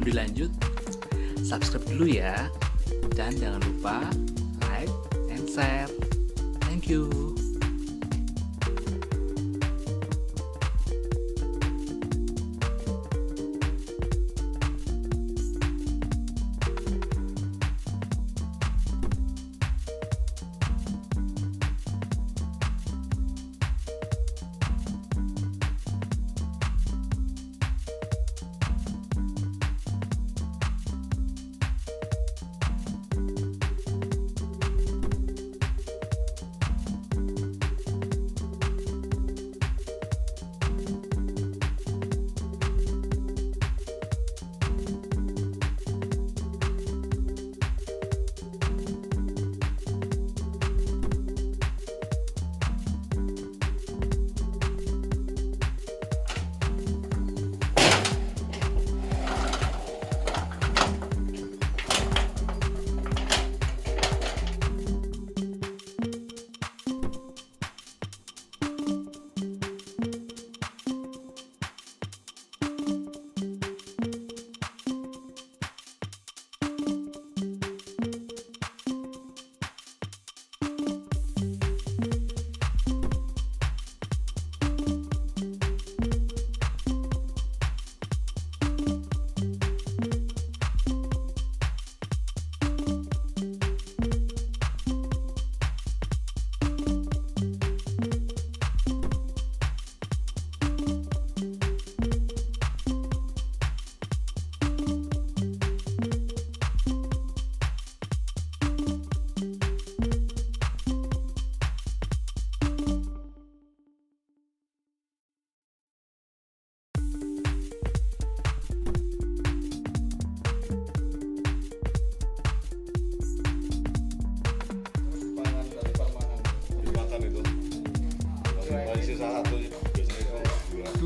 sebelum dilanjut, subscribe dulu ya. Dan jangan lupa like and share. Thank you.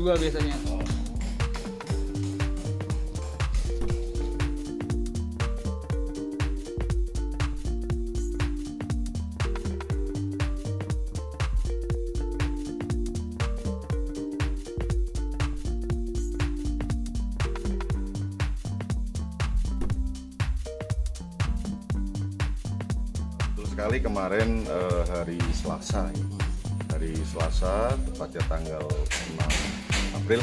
Dua biasanya. Betul sekali, kemarin hari Selasa. Hari Selasa, tepatnya tanggal 6 April,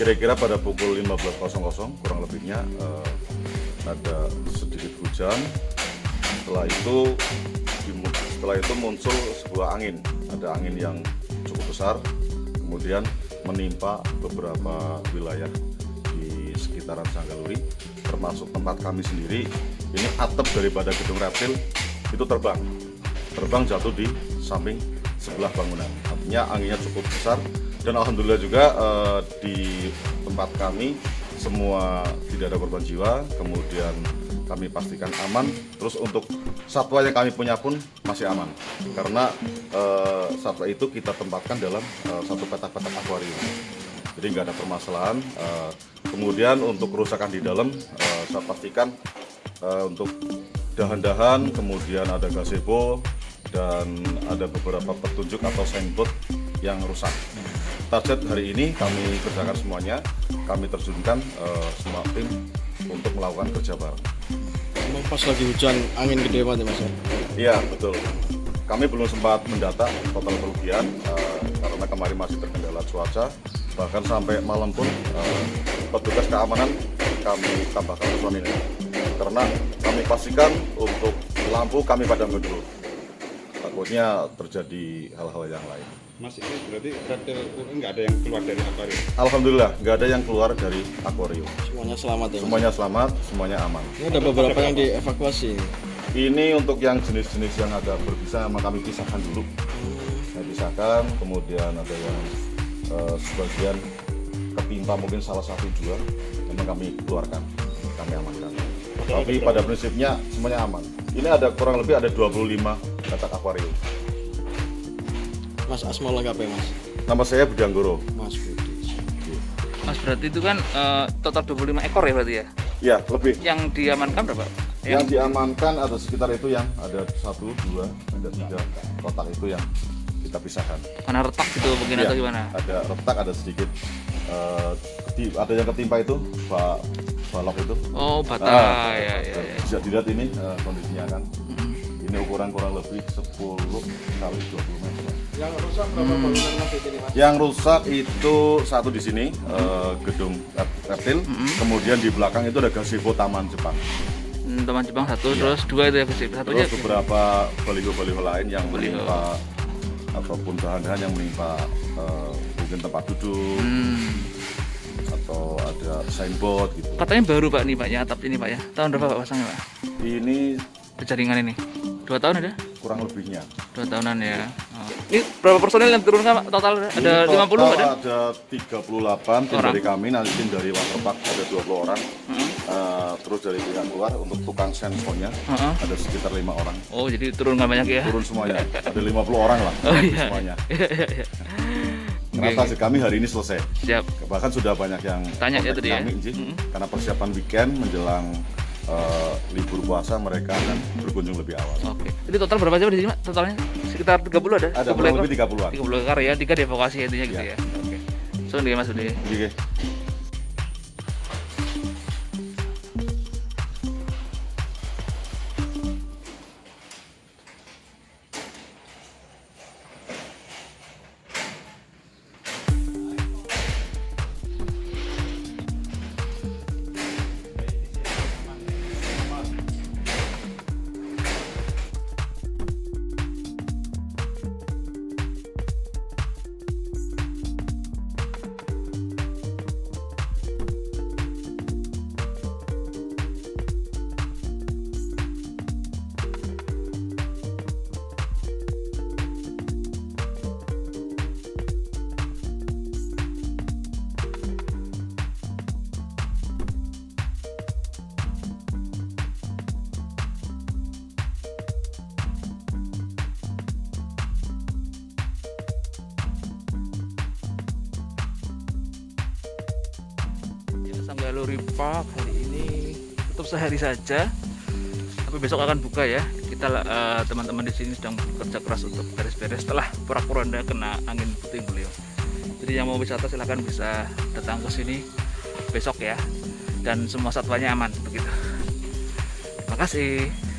kira-kira pada pukul 15.00 kurang lebihnya ada sedikit hujan. Setelah itu muncul sebuah angin, ada angin yang cukup besar, kemudian menimpa beberapa wilayah di sekitaran Sanggaluri, termasuk tempat kami sendiri. Ini atap daripada gedung reptil itu terbang jatuh di samping sebelah bangunan. Artinya anginnya cukup besar. Dan alhamdulillah juga di tempat kami semua tidak ada korban jiwa, kemudian kami pastikan aman. Terus untuk satwa yang kami punya pun masih aman, karena satwa itu kita tempatkan dalam satu petak-petak akuarium, jadi nggak ada permasalahan. Kemudian untuk kerusakan di dalam saya pastikan untuk dahan-dahan, kemudian ada gazebo dan ada beberapa petunjuk atau signboard yang rusak. Target hari ini kami kerjakan semuanya, kami terjunkan semua tim untuk melakukan kerja bareng. Pas lagi hujan, angin gede banget ya, Mas? Iya, betul. Kami belum sempat mendata total kerugian karena kemarin masih terkendala cuaca. Bahkan sampai malam pun petugas keamanan kami tambahkan personil, karena kami pastikan untuk lampu kami padamkan dulu, takutnya terjadi hal-hal yang lain. Mas, ini berarti reptil nggak ada yang keluar dari akuarium? Alhamdulillah, nggak ada yang keluar dari akuarium. Semuanya selamat ya, Mas? Semuanya selamat, semuanya aman. Ini ada beberapa yang dievakuasi? Ini untuk yang jenis-jenis yang agak berbisa, kami pisahkan dulu. Saya pisahkan, kemudian ada yang sebagian ketimpa mungkin salah satu dua, memang kami keluarkan, kami amankan. Tapi pada prinsipnya semuanya aman. Ini ada kurang lebih ada 25 petak akuarium. Mas, asma lengkap ya, Mas? Nama saya Budanggoro. Mas Budi. Mas, berarti itu kan total 25 ekor ya berarti ya? Iya, lebih. Yang diamankan berapa? Yang diamankan ada sekitar itu yang ada 1, 2, ada 3 kotak itu yang kita pisahkan. Karena retak gitu mungkin ya, atau gimana? Ada retak, ada sedikit. Ada yang ketimpa itu balap itu. Oh, bata. Ya. Bisa dilihat ini kondisinya kan. Ini ukuran kurang lebih 10 kali 20 meter. Yang rusak berapa bangunan ini, Mas? Yang rusak itu satu di sini gedung reptil, kemudian di belakang itu ada gazebo Taman Jepang. Taman Jepang satu, ya. Terus dua itu ya, satunya. Terus beberapa baliho-baliho lain yang menimpa ataupun bahan-bahan yang menimpa mungkin tempat duduk. Atau ada signboard gitu. Katanya baru Pak nih Pak ya, atap ini Pak ya. Tahun berapa Pak pasangnya Pak? Ini jaringan ini 2 tahun ada? Kurang lebihnya 2 tahunan ya. Ini berapa personil yang turun Pak? Total ada 50 Pak? Ada 38 tim dari kami, nanti tim dari Waterpark ada 20 orang. Terus dari pihak luar untuk tukang sensornya ada sekitar 5 orang. Oh, jadi turun nggak banyak ya? Turun semuanya, ada 50 orang lah. Semuanya. Karena kami hari ini selesai. Siap. Bahkan sudah banyak yang tanya ya tadi kami, ya. Karena persiapan weekend menjelang libur puasa mereka akan berkunjung lebih awal. Oke. Jadi total berapa jam di sini, Pak? Totalnya sekitar 30 ada? Ada kurang lebih 30-an. 30 ekor ya, 3 dievakuasi intinya gitu ya. Oke. Soalnya dia Mas udah. Oke. Sanggaluri Park hari ini tutup sehari saja, tapi besok akan buka ya. Kita teman-teman di sini sedang bekerja keras untuk beres-beres setelah porak-poranda kena angin puting beliung. Jadi yang mau wisata silahkan bisa datang ke sini besok ya, dan semua satwanya aman begitu. Terima kasih.